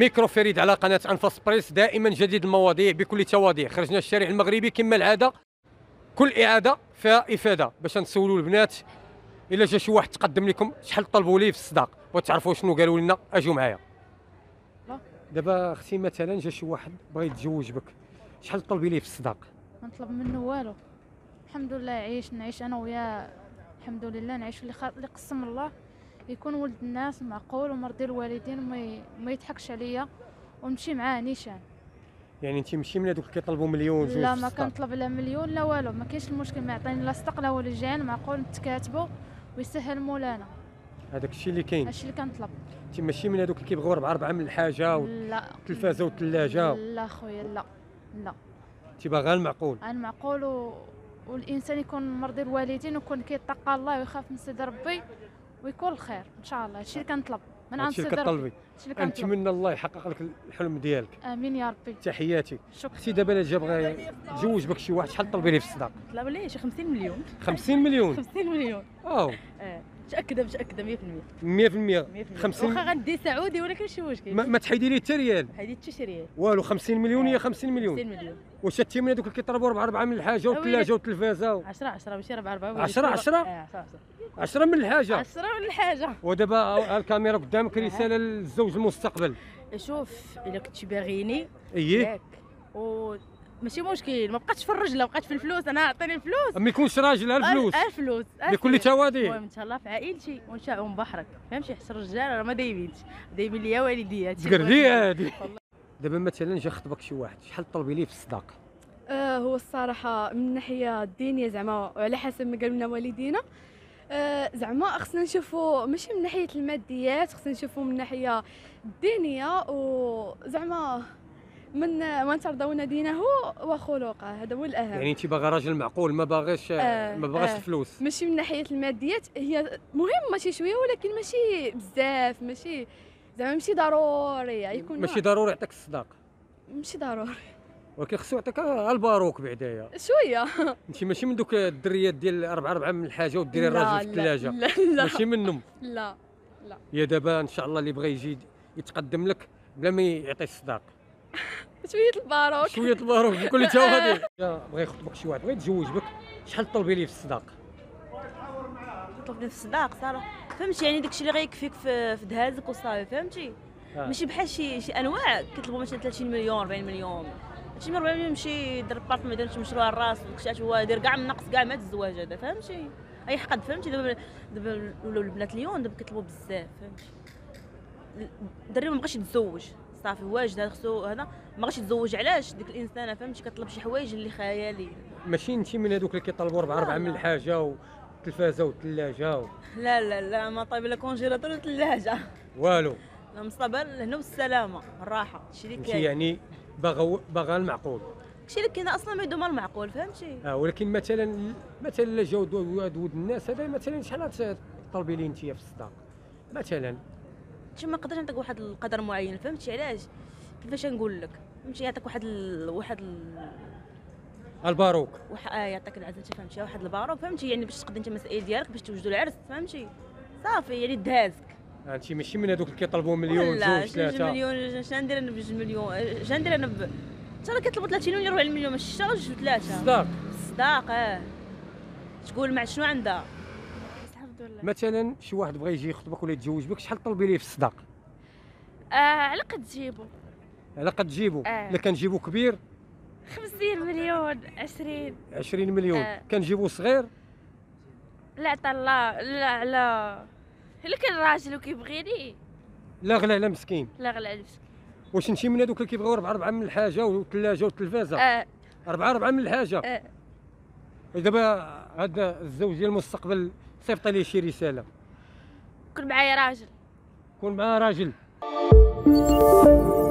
ميكرو فريد على قناة أنفاس بريس، دائما جديد المواضيع بكل تواضيع. خرجنا الشارع المغربي كما العادة، كل إعادة فيها إفادة باش نسولوا البنات. إلا جا شي واحد تقدم لكم شحال طلبوا ليه في الصداق وتعرفوا شنو قالوا لنا، أجوا معايا. دابا أختي مثلا جا شي واحد بغى يتزوج بك، شحال طلبي ليه في الصداق؟ ما نطلب منه والو، الحمد لله نعيش أنا وياه، الحمد لله نعيش اللي قسم الله، يكون ولد الناس معقول ومرضي الوالدين وما يضحكش عليا ونمشي معاه نيشان. يعني انت ماشي من هذوك اللي كيطلبوا مليون جوج؟ لا، ما كنطلب لا مليون لا والو، ما كاينش المشكل، ما يعطيني لا صدق لا والو، جان معقول نتكاتبوا ويسهل مولانا. هذاك الشيء اللي كاين، هادشي اللي كنطلب. انت ماشي من هذوك اللي كيبغيو 4 من الحاجه والتلفازه والثلاجه؟ لا خويا، لا، انت باغا المعقول، المعقول والانسان يكون مرضي الوالدين ويكون كيتقى الله ويخاف من سيدي ربي ويكون الخير ان شاء الله. هادشي اللي كنطلب من عند سيدي ربي. كنتمنى الله يحقق لك الحلم ديالك. امين يا ربي. تحياتي. شكرا. اختي دابا الا جا بغا يتزوج بك شي واحد، شحال طلبي ليه في الصداق؟ طلب ليه شي 50 مليون. 50 مليون 50 مليون متأكدة 100% 50. واخا غندي سعودي ولكن شي مشكل، ما تحيدي ليه حتى ريال، ما حيدتش شي ريال والو. 50 مليون هي 50 مليون. 50 مليون واش انت من هذوك اللي كيطلبوا 4 من الحاجه والثلاجه والتلفازه؟ 10 ماشي 4 10 من الحاجه، 10 من الحاجه. ودابا الكاميرا قدامك، رساله للزوج المستقبل. شوف الا كنتي باغيني ياك ماشي مشكل، ما بقاتش في الرجله بقات في الفلوس، انا عطيني الفلوس ما يكونش راجلها الفلوس، الفلوس بكل تواضيع. المهم ان شاء الله في عائلتي ونشاعهم بحرك، فهمتي؟ حس الرجال راه ما دايبينش، دايبين ليا والدياتي تقردي هادي. دابا مثلا جا خطبك شي واحد، شحال طلبي ليه في الصداق؟ هو الصراحه من الناحيه الدينيه زعما وعلى حسب ما قالوا لنا والدينا، زعما خصنا نشوفوا ماشي من ناحيه الماديات، خصنا نشوفوا من ناحيه الدينيه، وزعما من ترضون دينه وخلقه، هذا هو الاهم. يعني انت باغا راجل معقول، ما باغاش الفلوس، ماشي من ناحيه الماديات، هي مهمه شي شويه ولكن ماشي بزاف، ماشي زعما ماشي ضروري يكون، ماشي ضروري يعطيك الصداق، ماشي ضروري، ولكن خصو يعطيك الباروك بعدايا شويه. انت ماشي من دوك الدريات ديال 4 من الحاجه وديري الراجل في الثلاجه، ماشي منهم. لا لا يا دابا ان شاء الله اللي بغى يجي يتقدم لك بلا ما يعطي الصداق. شوية الباروك بكل تواضع. بغى يخطبك شي واحد، بغى يتزوج بك، شحال طلبي ليه في الصداق؟ طلبي ليه في الصداق صراحة، فهمتي؟ يعني داكشي اللي غيكفيك في دهازك وصافي، فهمتي؟ ماشي بحال شي انواع كيطلبوا مثلا 30 مليون 40 مليون، هادشي من 40 مليون يمشي يدير بارت، ما يديرش مشروع الراس وداكشي، عاد هو داير كاع من نقص كاع مع الزواج هذا، فهمتي؟ اي حقد، فهمتي؟ دابا ولاو البنات اليوم دابا كيطلبوا بزاف، فهمتي؟ الدري ما بقاش يتزوج صافي، واجد هذا خصو، هذا ما غاش يتزوج. علاش؟ ديك الانسانه فهمتي كطلب شي حوايج اللي خياليه، ماشي انت من هذوك اللي كيطلبوا 4 من الحاجه والتلفازه والثلاجه لا لا لا، ما طايب لا كونجيلاتور ولا ثلاجه والو، انا مصابه هنا والسلامه الراحه، هادشي اللي كاين. يعني باغا المعقول، داكشي اللي كاين اصلا ما يدوم المعقول، فهمتي؟ ولكن مثلا الا جاو ود الناس هذا، مثلا شحال طلبي لي انت في الصداق مثلا؟ حتى ما نقدرش نعطيك واحد القدر معين، فهمتي؟ علاش؟ كيفاش نقول لك؟ فهمتي؟ يعطيك الباروك، يعطيك العزة، فهمتي؟ واحد الباروك، فهمتي؟ يعني باش تقضي انت المسائل ديالك باش توجدوا العرس، فهمتي؟ صافي، يعني دهازك. انت ماشي من هذوك اللي كيطلبوا مليون جوج ثلاثه. لا، مليون شندير انا ب2 مليون، شندير انا ب حتى راه كيطلبوا 30 ولا 40 مليون، ماشي حتى 2 و3. الصداق تقول مع شنو عندها. مثلا شي واحد بغى يجي يخطبك ولا يتزوج بك، شحال طلبي ليه في الصداق؟ على قد جيبو، على قد جيبو. الا كنجيبو كبير 50 مليون 20 مليون. كنجيبو صغير لا عطا الله، لا على الا كان راجل وكيبغيني لا غلا على مسكين، لا غلا على مسكين. واش انت من هذوك اللي كيبغيو 4 من الحاجه والثلاجه والتلفازه؟ 4 من الحاجه. دابا هذا الزوج ديال المستقبل صيفط لي شي رساله. كون معايا راجل، كون معاه راجل.